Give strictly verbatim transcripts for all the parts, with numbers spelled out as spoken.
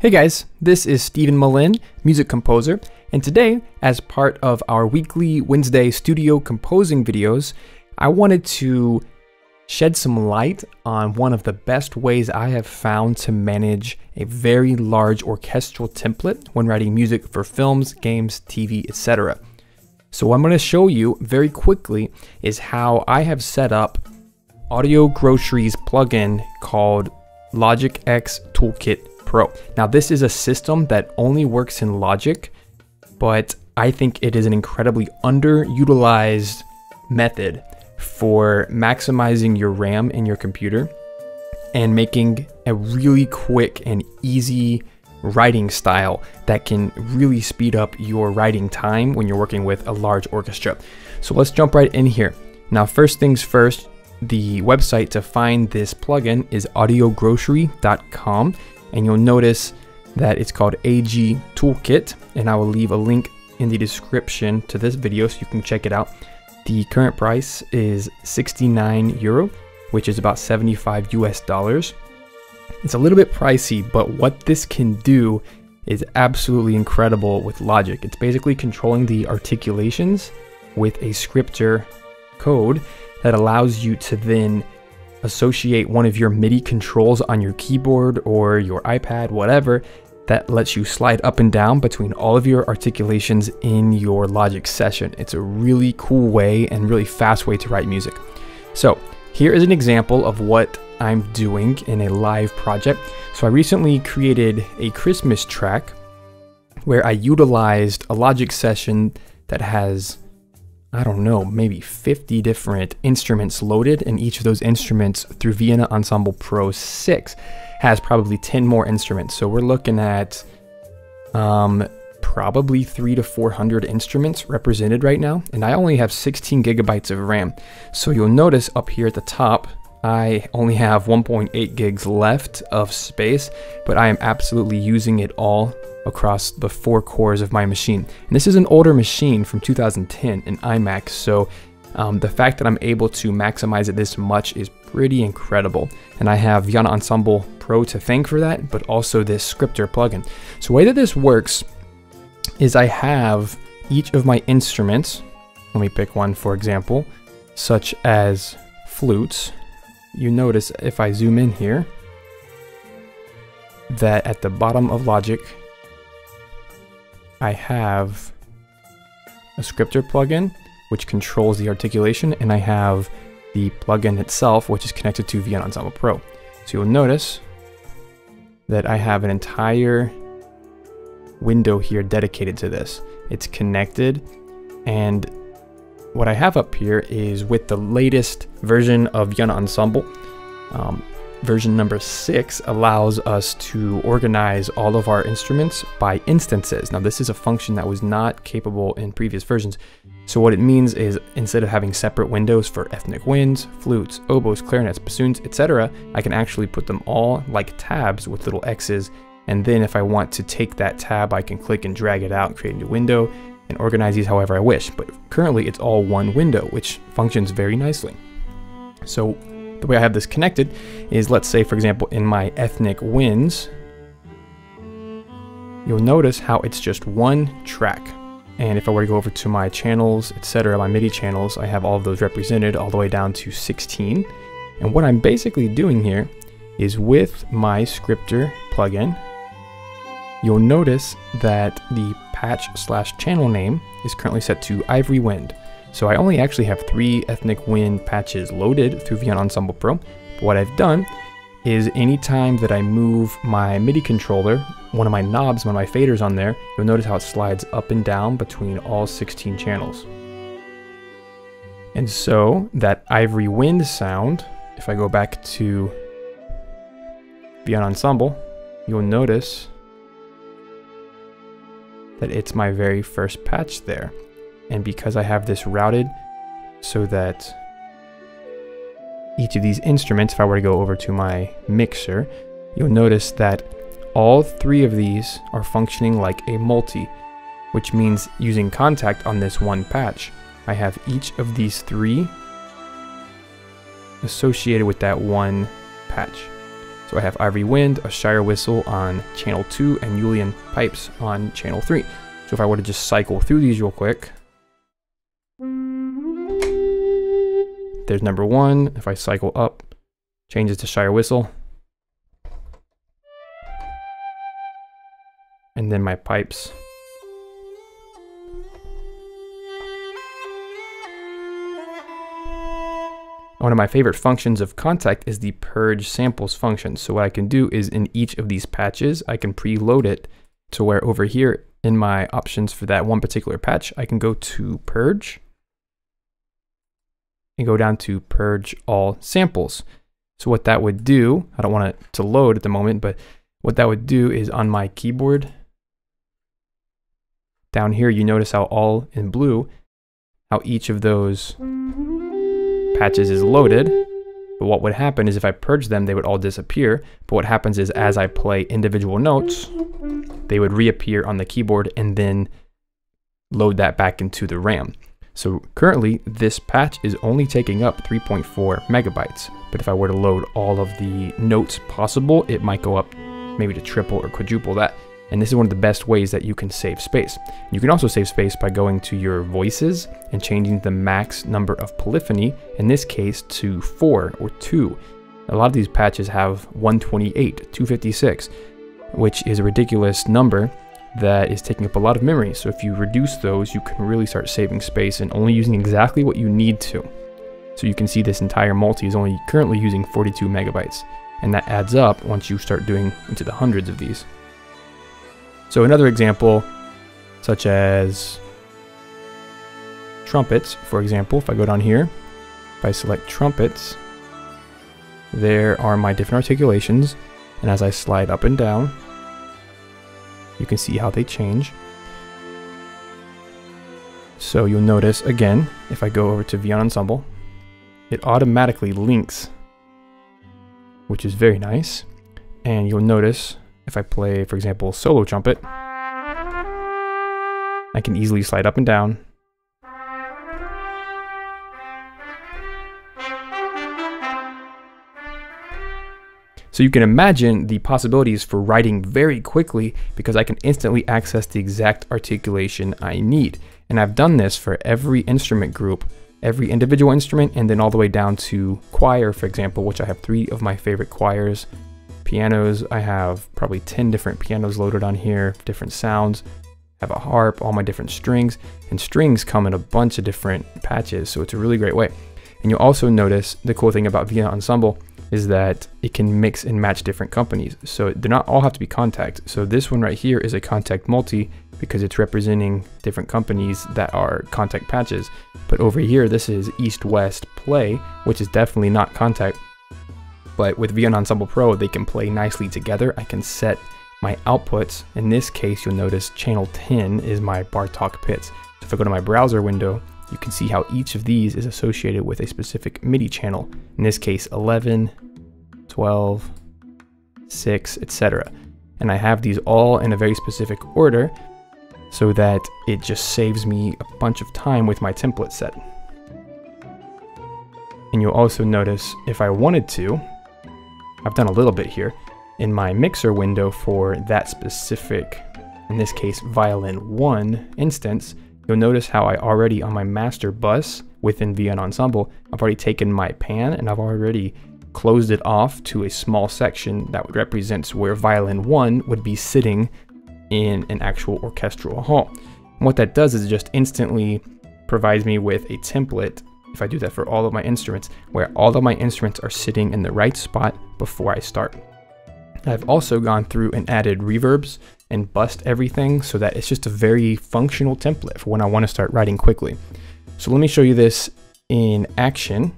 Hey guys, this is Stephen Malin, music composer, and today, as part of our weekly Wednesday studio composing videos, I wanted to shed some light on one of the best ways I have found to manage a very large orchestral template when writing music for films, games, T V, et cetera. So what I'm going to show you very quickly is how I have set up Audio Groceries plugin called Logic X Toolkit Pro. Now this is a system that only works in Logic, but I think it is an incredibly underutilized method for maximizing your RAM in your computer and making a really quick and easy writing style that can really speed up your writing time when you're working with a large orchestra. So let's jump right in here. Now first things first, the website to find this plugin is audio grocery dot com. And you'll notice that it's called A G Toolkit, and I will leave a link in the description to this video so you can check it out. The current price is sixty-nine euro, which is about seventy-five U S dollars. It's a little bit pricey, but what this can do is absolutely incredible with Logic. It's basically controlling the articulations with a Scripter code that allows you to then associate one of your MIDI controls on your keyboard or your iPad, whatever, that lets you slide up and down between all of your articulations in your Logic session. It's a really cool way and really fast way to write music. So here is an example of what I'm doing in a live project. So I recently created a Christmas track where I utilized a Logic session that has, I don't know, maybe fifty different instruments loaded, and each of those instruments through Vienna Ensemble Pro six has probably ten more instruments. So we're looking at um, probably three to four hundred instruments represented right now, and I only have sixteen gigabytes of RAM. So you'll notice up here at the top, I only have one point eight gigs left of space, but I am absolutely using it all across the four cores of my machine. And this is an older machine from two thousand ten, an iMac, so um, the fact that I'm able to maximize it this much is pretty incredible. And I have Vienna Ensemble Pro to thank for that, but also this Scripter plugin. So the way that this works is I have each of my instruments, let me pick one for example, such as flutes. You notice if I zoom in here, that at the bottom of Logic, I have a Scripter plugin, which controls the articulation, and I have the plugin itself, which is connected to Vienna Ensemble Pro. So you'll notice that I have an entire window here dedicated to this. It's connected, and what I have up here is with the latest version of Vienna Ensemble. Um, version number six allows us to organize all of our instruments by instances. Now this is a function that was not capable in previous versions. So what it means is instead of having separate windows for ethnic winds, flutes, oboes, clarinets, bassoons, et cetera, I can actually put them all like tabs with little X's. And then if I want to take that tab, I can click and drag it out, create a new window, and organize these however I wish. But currently it's all one window, which functions very nicely. So the way I have this connected is, let's say for example, in my ethnic winds, you'll notice how it's just one track. And if I were to go over to my channels, et cetera, my MIDI channels, I have all of those represented all the way down to sixteen. And what I'm basically doing here is with my Scripter plugin, you'll notice that the patch slash channel name is currently set to Ivory Wind. So I only actually have three ethnic wind patches loaded through Vienna Ensemble Pro. But what I've done is anytime that I move my MIDI controller, one of my knobs, one of my faders on there, you'll notice how it slides up and down between all sixteen channels. And so that Ivory Wind sound, if I go back to Vienna Ensemble, you'll notice that it's my very first patch there. And because I have this routed so that each of these instruments, if I were to go over to my mixer, you'll notice that all three of these are functioning like a multi, which means using Kontakt on this one patch, I have each of these three associated with that one patch. So I have Ivory Wind, a Shire Whistle on channel two, and Julian Pipes on channel three. So if I were to just cycle through these real quick, there's number one. If I cycle up, changes to Shire Whistle. And then my pipes. One of my favorite functions of Kontakt is the purge samples function. So what I can do is in each of these patches, I can preload it to where over here in my options for that one particular patch, I can go to purge and go down to purge all samples. So what that would do, I don't want it to load at the moment, but what that would do is on my keyboard down here, you notice how all in blue, how each of those patches is loaded, but what would happen is if I purge them, they would all disappear. But what happens is as I play individual notes, they would reappear on the keyboard and then load that back into the RAM. So currently this patch is only taking up three point four megabytes, but if I were to load all of the notes possible, it might go up maybe to triple or quadruple that. And this is one of the best ways that you can save space. You can also save space by going to your voices and changing the max number of polyphony, in this case to four or two. A lot of these patches have one twenty-eight, two fifty-six, which is a ridiculous number that is taking up a lot of memory. So if you reduce those, you can really start saving space and only using exactly what you need to. So you can see this entire multi is only currently using forty-two megabytes. And that adds up once you start doing into the hundreds of these. So another example, such as trumpets, for example, if I go down here, if I select trumpets, there are my different articulations. And as I slide up and down, you can see how they change. So you'll notice again, if I go over to Vienna Ensemble, it automatically links, which is very nice. And you'll notice if I play, for example, solo trumpet, I can easily slide up and down. So you can imagine the possibilities for writing very quickly because I can instantly access the exact articulation I need. And I've done this for every instrument group, every individual instrument, and then all the way down to choir, for example, which I have three of my favorite choirs. Pianos, I have probably ten different pianos loaded on here, different sounds. I have a harp, all my different strings, and strings come in a bunch of different patches, so it's a really great way. And you'll also notice the cool thing about Vienna Ensemble is that it can mix and match different companies, so they're not all have to be Kontakt. So this one right here is a Kontakt multi because it's representing different companies that are Kontakt patches. But over here, this is East West Play, which is definitely not Kontakt. But with Vienna Ensemble Pro, they can play nicely together. I can set my outputs. In this case, you'll notice channel ten is my Bartók Pits. So if I go to my browser window, you can see how each of these is associated with a specific MIDI channel. In this case, eleven, twelve, six, et cetera. And I have these all in a very specific order so that it just saves me a bunch of time with my template set. And you'll also notice if I wanted to, I've done a little bit here in my mixer window for that specific, in this case, violin one instance. You'll notice how I already on my master bus within Vienna Ensemble, I've already taken my pan and I've already closed it off to a small section that represents where violin one would be sitting in an actual orchestral hall. And what that does is it just instantly provides me with a template. If I do that for all of my instruments, where all of my instruments are sitting in the right spot before I start. I've also gone through and added reverbs and bussed everything so that it's just a very functional template for when I want to start writing quickly. So let me show you this in action.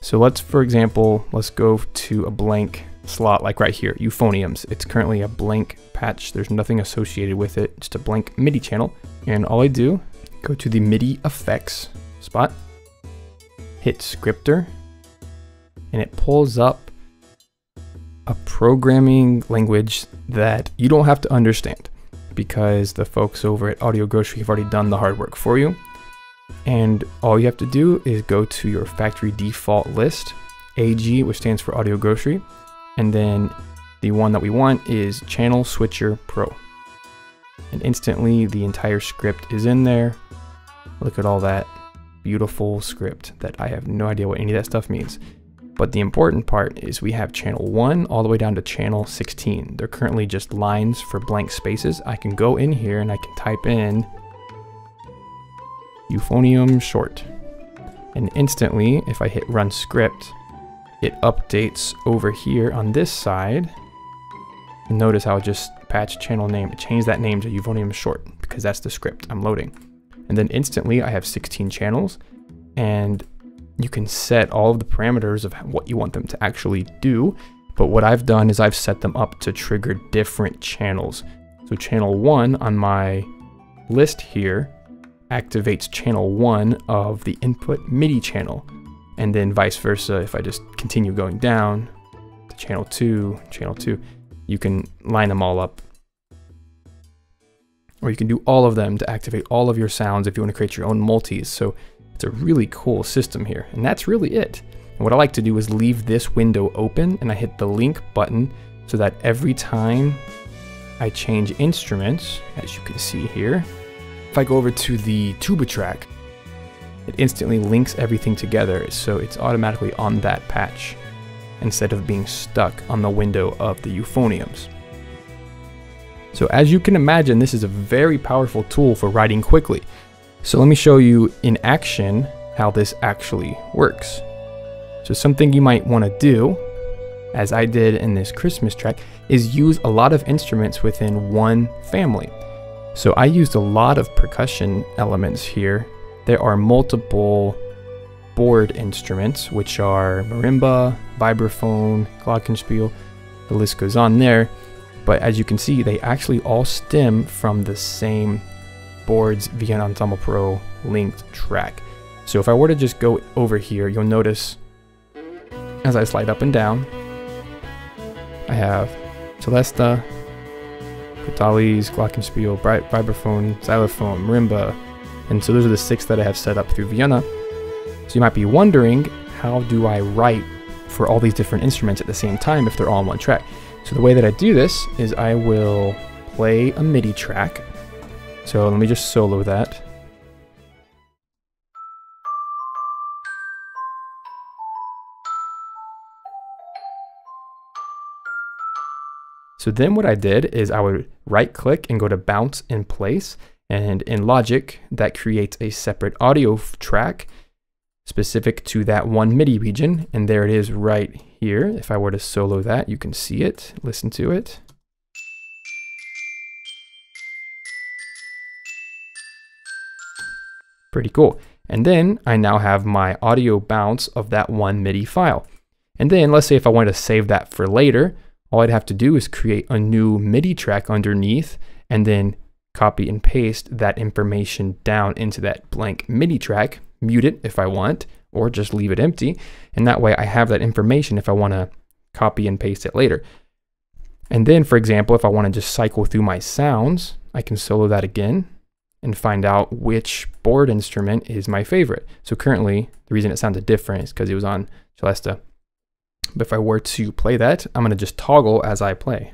So let's, for example, let's go to a blank slot like right here, euphoniums. It's currently a blank patch. There's nothing associated with it, just a blank MIDI channel. And all I do, go to the MIDI effects spot, hit Scripter, and it pulls up a programming language that you don't have to understand because the folks over at Audio Grocery have already done the hard work for you. And all you have to do is go to your factory default list, A G, which stands for Audio Grocery, And then the one that we want is Channel Switcher Pro. And instantly the entire script is in there. Look at all that beautiful script that I have no idea what any of that stuff means. But the important part is we have channel one all the way down to channel sixteen. They're currently just lines for blank spaces. I can go in here and I can type in euphonium short. And instantly, if I hit run script, it updates over here on this side. And notice how it just patched channel name. It changed that name to euphonium short because that's the script I'm loading. And then instantly I have sixteen channels, and you can set all of the parameters of what you want them to actually do. But what I've done is I've set them up to trigger different channels. So channel one on my list here activates channel one of the input MIDI channel. And then vice versa, if I just continue going down to channel two, channel two, you can line them all up. Or you can do all of them to activate all of your sounds if you want to create your own multis. So it's a really cool system here. And that's really it. And what I like to do is leave this window open, and I hit the link button so that every time I change instruments, as you can see here, if I go over to the tuba track, it instantly links everything together. So it's automatically on that patch instead of being stuck on the window of the euphoniums. So as you can imagine, this is a very powerful tool for writing quickly. So let me show you in action how this actually works. So something you might want to do, as I did in this Christmas track, is use a lot of instruments within one family. So I used a lot of percussion elements here. There are multiple board instruments, which are marimba, vibraphone, glockenspiel, the list goes on there. But as you can see, they actually all stem from the same board's Vienna Ensemble Pro linked track. So if I were to just go over here, you'll notice as I slide up and down, I have celesta, crotales, glockenspiel, vibraphone, xylophone, marimba. And so those are the six that I have set up through Vienna. So you might be wondering, how do I write for all these different instruments at the same time if they're all on one track? So the way that I do this is I will play a MIDI track. So let me just solo that. So then what I did is I would right click and go to bounce in place. And in Logic, that creates a separate audio track specific to that one MIDI region. And there it is right here. If I were to solo that, you can see it, listen to it. Pretty cool. And then I now have my audio bounce of that one MIDI file. And then let's say if I wanted to save that for later, all I'd have to do is create a new MIDI track underneath and then copy and paste that information down into that blank MIDI track, mute it if I want, or just leave it empty. And that way I have that information if I want to copy and paste it later. And then, for example, if I want to just cycle through my sounds, I can solo that again and find out which board instrument is my favorite. So currently, the reason it sounded different is because it was on celesta. But if I were to play that, I'm going to just toggle as I play.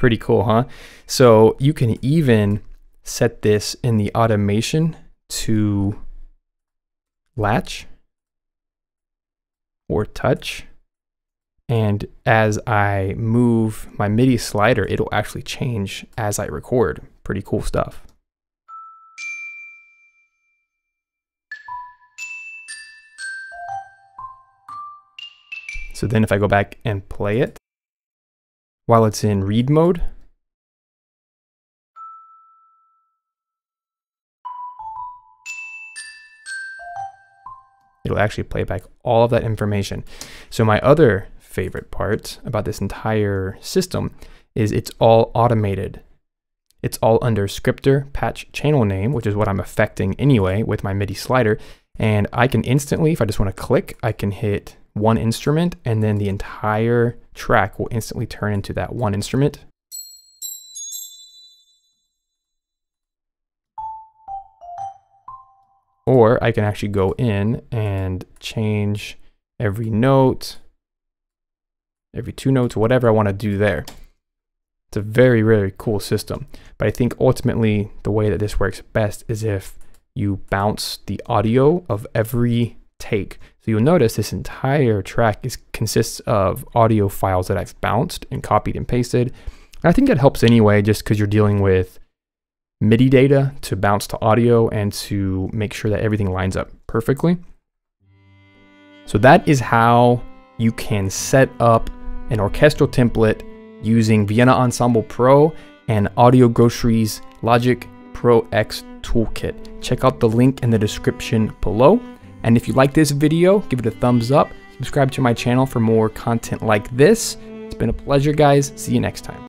Pretty cool, huh? So you can even set this in the automation to latch or touch. And as I move my MIDI slider, it'll actually change as I record. Pretty cool stuff. So then if I go back and play it, while it's in read mode, it'll actually play back all of that information. So my other favorite part about this entire system is it's all automated. It's all under Scripter, patch, channel name, which is what I'm affecting anyway with my MIDI slider. And I can instantly, if I just want to click, I can hit one instrument, and then the entire track will instantly turn into that one instrument. Or I can actually go in and change every note, every two notes, whatever I want to do there. It's a very, very cool system. But I think ultimately the way that this works best is if you bounce the audio of every take. So you'll notice this entire track is consists of audio files that I've bounced and copied and pasted. And I think that helps anyway, just because you're dealing with MIDI data to bounce to audio and to make sure that everything lines up perfectly. So that is how you can set up an orchestral template using Vienna Ensemble Pro and Audio Groceries Logic Pro X Toolkit. Check out the link in the description below. And if you like this video, give it a thumbs up. Subscribe to my channel for more content like this. It's been a pleasure, guys. See you next time.